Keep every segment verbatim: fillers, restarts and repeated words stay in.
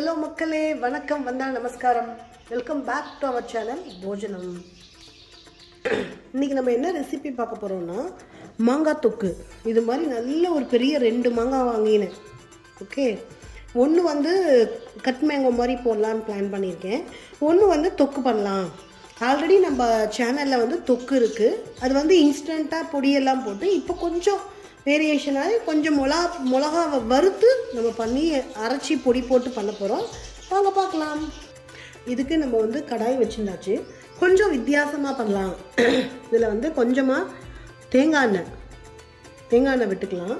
Hello மக்களே, வணக்கம், வந்தா நமஸ்காரம். Welcome back to our channel போஜனம். இன்னைக்கு நம்ம என்ன ரெசிபி பார்க்க போறோம்னா மாங்காய் தொக்கு. இது மாதிரி நல்ல ஒரு பெரிய ரெண்டு மாங்காய் வாங்கினேன். ஓகே. ஒன்னு வந்து கட் மேங்கோ மாதிரி போடலாம் பிளான் பண்ணிருக்கேன். ஒன்னு வந்து தொக்கு பண்ணலாம். ஆல்ரெடி நம்ம சேனல்ல வந்து தொக்கு இருக்கு. அது வந்து இன்ஸ்டன்ட்டா பொடி எல்லாம் போட்டு இப்போ கொஞ்சம் வேரியேஷனா கொஞ்சம் மொளா மொளகாவை வறுத்து நம்ம பண்ணி அரைச்சி பொடி போட்டு பண்ண போகிறோம். வாங்க பார்க்கலாம். இதுக்கு நம்ம வந்து கடாய் வச்சுருந்தாச்சு. கொஞ்சம் வித்தியாசமாக பண்ணலாம். இதில் வந்து கொஞ்சமாக தேங்காய் எண்ணெய் தேங்காய் எண்ணெய் விட்டுக்கலாம்.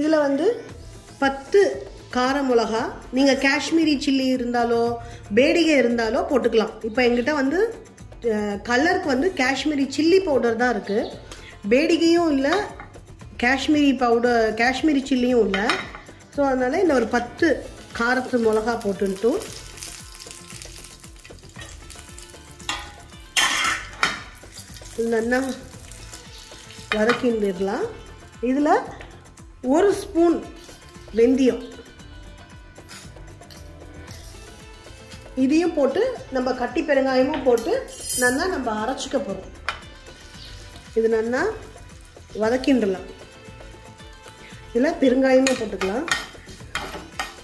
இதில் வந்து பத்து கார மிளகா, நீங்கள் காஷ்மீரி சில்லி இருந்தாலோ பேடிகை இருந்தாலோ போட்டுக்கலாம். இப்போ எங்கிட்ட வந்து கலருக்கு வந்து காஷ்மீரி சில்லி பவுடர் தான் இருக்குது. பேடிகையும் இல்லை, காஷ்மீரி பவுடர் காஷ்மீரி சில்லியும் இல்லை. ஸோ அதனால் இந்த ஒரு பத்து காரத்து மிளகா போட்டுன்ட்டு நல்லா வதக்கிடலாம். இதில் ஒரு ஸ்பூன் வெந்தயம் இதையும் போட்டு நம்ம கட்டி பெருங்காயமும் போட்டு நல்லா நம்ம அரைச்சிக்க போகிறோம். இது நல்லா வதக்கிடலாம். இதில் பெருங்காயமும் போட்டுக்கலாம்.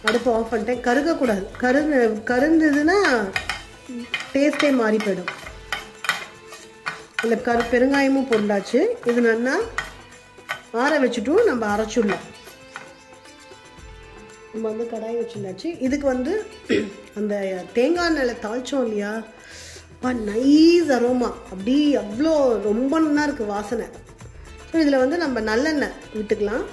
அடுப்பு ஆஃப் பண்ணிட்டேன். கருகக்கூடாது. கரு கருந்ததுன்னா டேஸ்ட்டே மாறி போயிடும். இதில் கரு பெருங்காயமும் போட்டாச்சு. இது நல்லா ஆற வச்சுட்டும் நம்ம அரைச்சிடலாம். நம்ம வந்து கடாய் வச்சுருந்தாச்சு. இதுக்கு வந்து அந்த தேங்காய் எண்ணெயில் தாளித்தோம் இல்லையா, அப்பா நைஸ் அரோமா, அப்படி அவ்வளோ ரொம்ப நல்லா இருக்குது வாசனை. ஸோ இதில் வந்து நம்ம நல்லெண்ணெய் விட்டுக்கலாம்.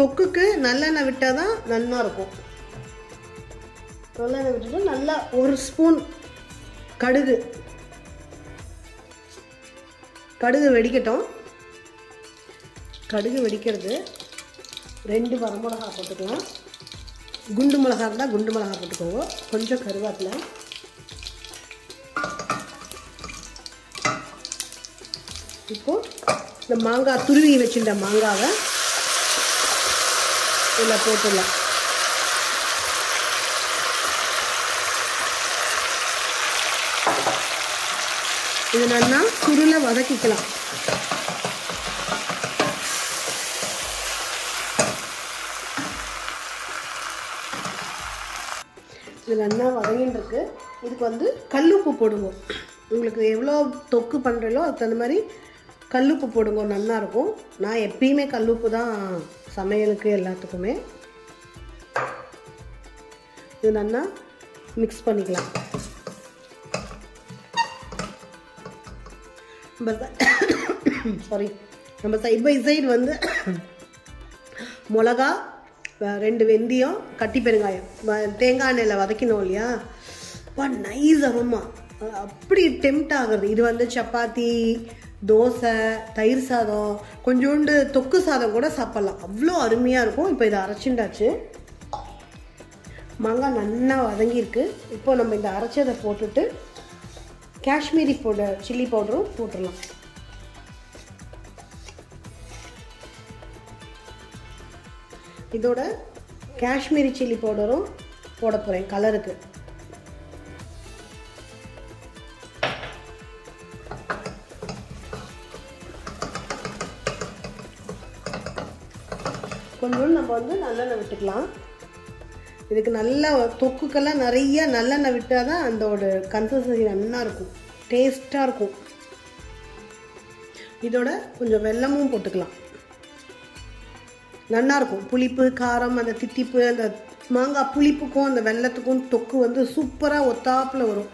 தொக்குக்கு நல்லெண்ணெய் விட்டால் தான் நல்லா இருக்கும். நல்லெண்ணெய் விட்டுட்டு நல்லா ஒரு ஸ்பூன் கடுகு கடுகு வெடிக்கட்டும். கடுகு வெடிக்கிறது ரெண்டு வரமிளகா போட்டுக்கலாம். குண்டு மிளகா இருந்தால் குண்டு மிளகா போட்டுக்கோங்க. கொஞ்சம் கருவேப்பிலை, இப்போது இந்த மாங்காய் துருவி வச்சுருந்த மாங்காவை இதில் போட்டுடலாம். இது நல்லா குருளை வதக்கிக்கலாம். இது நல்லா வதங்கின்னு இருக்கு. இதுக்கு வந்து கல்லுப்பு போடுவோம். உங்களுக்கு எவ்வளோ தொக்கு பண்ணுறீங்களோ அதுக்கு தகுந்த மாதிரி கல்லுப்பு போடுங்க, நல்லாயிருக்கும். நான் எப்பயுமே கல்லுப்பு தான் சமையலுக்கு எல்லாத்துக்குமே. இது நல்லா மிக்ஸ் பண்ணிக்கலாம். சாரி, நம்ம சைட் பை சைடு வந்து மிளகா, ரெண்டு வெந்தயம், கட்டி பெருங்காயம், தேங்காய் எண்ணெயில் வதக்கினோம் இல்லையா, அப்பா நைஸ் அரோமா, அப்படி டெம்ட் ஆகுறது. இது வந்து சப்பாத்தி, தோசை, தயிர் சாதம், கொஞ்சோண்டு தொக்கு சாதம் கூட சாப்பிட்லாம், அவ்வளோ அருமையாக இருக்கும். இப்போ இதை அரைச்சிண்டாச்சு. மாங்காய் நல்லா வதங்கியிருக்கு. இப்போ நம்ம இந்த அரைச்சதை போட்டுட்டு காஷ்மீரி பவுடர் சில்லி பவுடரும் போட்டுடலாம். இதோட காஷ்மீரி சில்லி பவுடரும் போட போகிறேன் கலருக்கு. கொஞ்சம் நம்ம வந்து நல்லெண்ணெய் விட்டுக்கலாம். இதுக்கு நல்லா தொக்குக்கெல்லாம் நிறைய நல்லெண்ணெய் விட்டால் தான் அதோட கன்சிஸ்டன்சி நல்லா இருக்கும், டேஸ்ட்டாக இருக்கும். இதோட கொஞ்சம் வெல்லமும் போட்டுக்கலாம், நல்லாயிருக்கும். புளிப்பு காரம் அந்த தித்திப்பு, அந்த மாங்காய் புளிப்புக்கும் அந்த வெல்லத்துக்கும் தொக்கு வந்து சூப்பராக ஒத்தாப்பில் வரும்.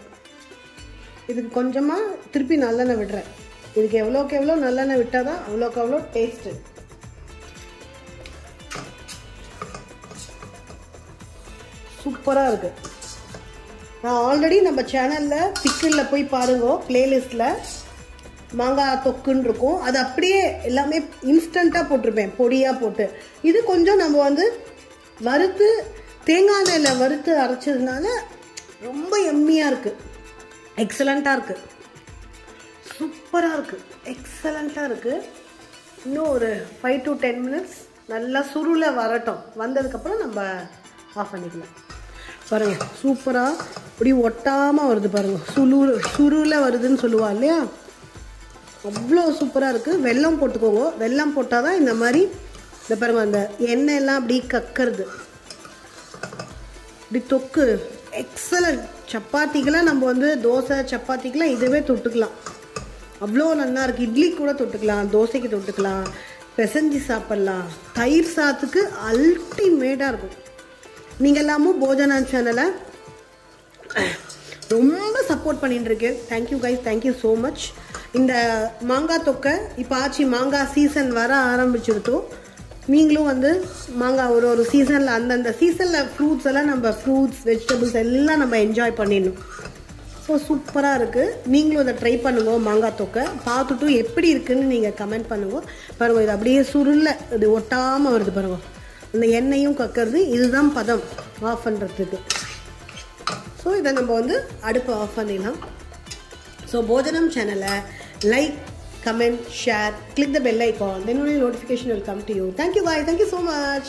இதுக்கு கொஞ்சமாக திருப்பி நல்லெண்ணெய் விடுறேன். இதுக்கு எவ்வளோக்கு எவ்வளோ நல்லெண்ணெய் விட்டால் தான் அவ்வளோக்கு அவ்வளோ டேஸ்ட்டு. சூப்பராக இருக்குது. நான் ஆல்ரெடி நம்ம சேனலில் பிக்கிளில் போய் பாருங்க, பிளேலிஸ்ட்டில் மாங்காய் தொக்குன்னு இருக்கும். அது அப்படியே எல்லாமே இன்ஸ்டண்ட்டாக போட்டிருப்பேன் பொடியாக போட்டு. இது கொஞ்சம் நம்ம வந்து வறுத்து தேங்காய் எண்ணெயில் வறுத்து அரைச்சதுனால ரொம்ப எம்மியாக இருக்குது, எக்ஸலண்ட்டாக இருக்குது, சூப்பராக இருக்குது, எக்ஸலண்ட்டாக இருக்குது. இன்னும் ஒரு ஃபைவ் டு டென் மினிட்ஸ் நல்லா சுருளை வரட்டும். வந்ததுக்கப்புறம் நம்ம ஆஃப் பண்ணிக்கலாம். பாருங்கள் சூப்பராக இப்படி ஒட்டாமல் வருது பாருங்கள். சுரு சுருளை வருதுன்னு சொல்லுவா இல்லையா, அவ்வளோ சூப்பராக இருக்குது. வெல்லம் போட்டுக்கோங்க. வெல்லம் போட்டால் தான் இந்த மாதிரி இந்த பாருங்கள் அந்த எண்ணெய் எல்லாம் அப்படி கக்கறது. இப்படி தொக்கு எக்ஸலண்ட். சப்பாத்திக்கெலாம் நம்ம வந்து தோசை சப்பாத்திக்கெலாம் இதுவே தொட்டுக்கலாம். அவ்வளோ நல்லாயிருக்கு. இட்லி கூட தொட்டுக்கலாம், தோசைக்கு தொட்டுக்கலாம், பிசைஞ்சு சாப்பிட்லாம். தயிர் சாத்துக்கு அல்டிமேட்டாக இருக்கும். நீங்கள் எல்லாமும் போஜனா சேனலை ரொம்ப சப்போர்ட் பண்ணிட்டுருக்கேன். Thank you guys, thank you so much. இந்த மாங்காய் தொக்கை இப்போ ஆச்சு, மாங்காய் சீசன் வர ஆரம்பிச்சுருத்தோம். நீங்களும் வந்து மாங்காய் ஒரு ஒரு சீசனில் அந்தந்த சீசனில் ஃப்ரூட்ஸ் எல்லாம் நம்ம ஃப்ரூட்ஸ் வெஜிடபிள்ஸ் எல்லாம் நம்ம என்ஜாய் பண்ணிடணும். ஸோ சூப்பராக இருக்குது. நீங்களும் அதை ட்ரை பண்ணுங்க. மாங்காய் தொக்கை பார்த்துட்டு எப்படி இருக்குதுன்னு நீங்கள் கமெண்ட் பண்ணுங்க. பாருங்கள் இது அப்படியே சுருளை இது ஒட்டாமல் வருது பாருங்க. அந்த எண்ணெயும் கக்கிறது. இதுதான் பதம் ஆஃப் பண்ணுறதுக்கு. ஸோ இதை நம்ம வந்து அடுப்பை ஆஃப் பண்ணிடலாம். ஸோ போஜனம் சேனலை like, comment, share, click the bell icon, then only notification will come to you. Thank you guys, thank you so much.